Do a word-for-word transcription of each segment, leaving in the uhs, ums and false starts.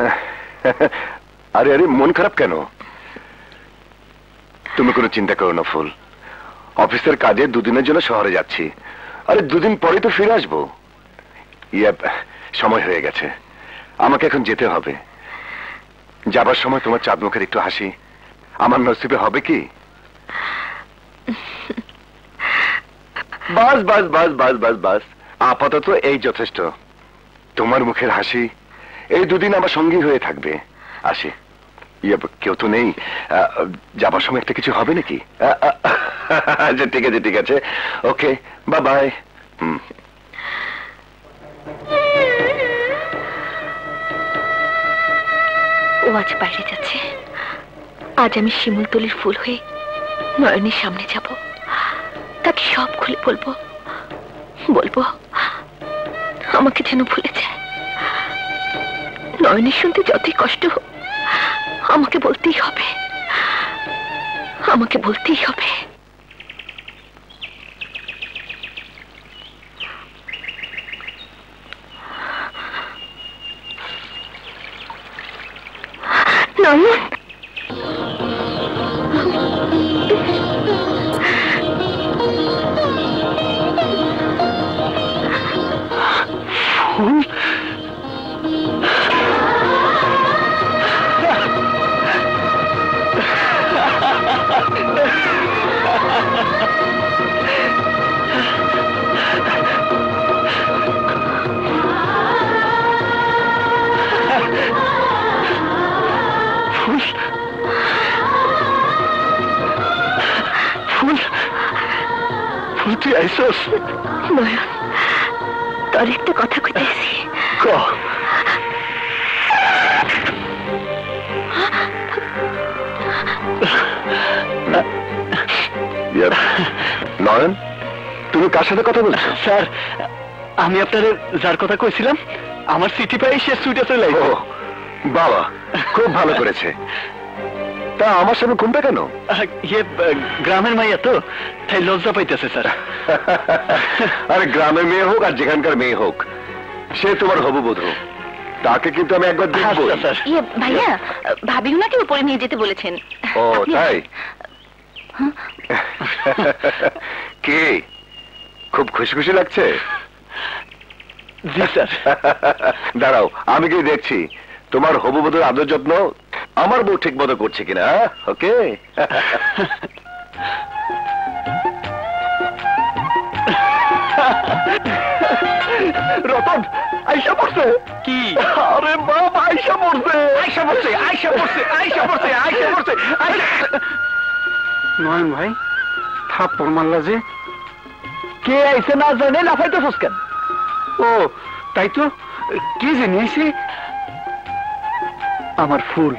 अरे अरे मन खराब केनो तुम्हें कोनो चिंता करो ना फुल ऑफिसर काजे दुदिनेर जोन्नो शहरे जाच्छी अरे दुदिन परे तो फिरे आसबो ये समय हो गए आमाके एखन जेते होबे जाबार समय तुम्हार चाँद मुखेर एकटु हासि आमार नसीबे होबे कि बस बस बस बस बस बस आपातत तो एई यथेष्ट तुम्हार मुखेर हासि ए दुदिन आमार संगी हये थाकबे आसि ये क्यों तो नहीं जाबार समय एकटा किछु होबे नाकि अच्छा ठीक है ठीक है ओके बाय बाय ओ आज बाहरे जाच्छे आज आमी शिमुलतलिर फुल हये नयनेर सामने जाबो ताके सब खुले बोलबो बोलबो आमाके जेन भुले जाय नयने सुनते যতই কষ্ট হোক আমাকে বলতেই হবে আমাকে বলতেই হবে নয়ন तर एक कथा कह नयन तुम कार साथे कथा बोलছো सर आमी आपनारे जार कथा कइছিলাম আমার সিটি পাই সে সুইটা চলে আইছে বাবা খুব ভালো করেছে তা আমার সামনে ঘুমবে কেন ये গ্রামের মাইয়া तो তাই লজ্জা পাইতেছে স্যার আরে গ্রামের মেয়ে হোক আর যেখানকার মেয়ে হোক সে তোমার হবু বধূ তাকে কিন্তু আমি একবার দেখব স্যার ये भैया भाभी उनाকে উপরে নিয়ে যেতে বলেছেন ও তাই खूब खुशी खुशी लगছে जी सर দাঁড়াও আমি কি দেখছি তোমার হবু বধূর আদর যত্ন আমার বউ ঠিকমতো করছে কিনা ওকে রতন আয়শা পড়ছে কি আরে বাপ আয়শা পড়ছে আয়শা পড়ছে আয়শা পড়ছে আয়শা পড়ছে আয়শা পড়ছে नयन भाई थाप्पड़ मारला जे के आईसे ना जाने लाफाइते फसकेन ओ ताई तो के जेने आईसे आमार फुल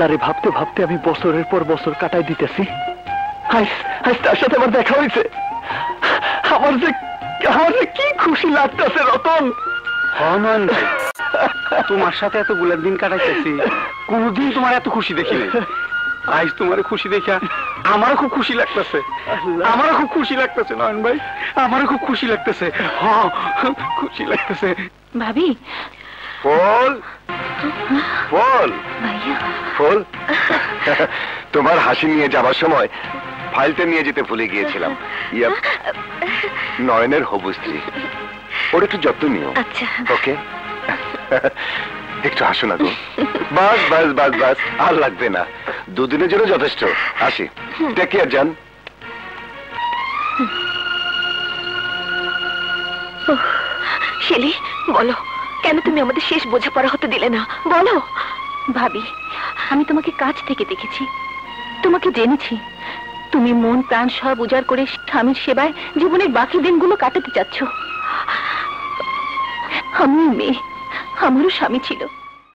जारे भावते भावते आमी बछरेर पर बछर काटाय दितेछि आइस आइस तार साथे आमार देखा हयेछे आमार जे आमार जे कि खुशी लागतेछे रतन हाँ नयन भाई तोमार साथे एतगुला दिन काटाइतेछि कोनोदिन तोमार एत खुशी देखिनि आज तुम्हारे खुशी देखा खूब खुशी लगता से खूब खुशी लगता से नयन भाई खूब खुशी लगता से हाँ खुशी लगता से भाभी बोल बोल बोल तुम्हार हासि निये जाबार समय फाइलते निये जेते भूले गियेछिलाम नयनेर हबु स्त्री ओर एकटु जत्न नियो ओके একটু হাসো না গো বাস বাস বাস বাস আর লাগবে না দুদিনের জন্য যথেষ্ট আসি টেক কেয়ার জান শিলি বলো কেন তুমি আমাদের শেষ বোঝাপড়া হতে দিলে না বলো ভাবি আমি তোমাকে কাছ থেকে দেখেছি তোমাকে জেনেছি তুমি মন প্রাণ সব উজাড় করে স্বামীর সেবায় জীবনের বাকি দিনগুলো কাটাতে চাচ্ছ আমি মেয়ে আমারও স্বামী ছিল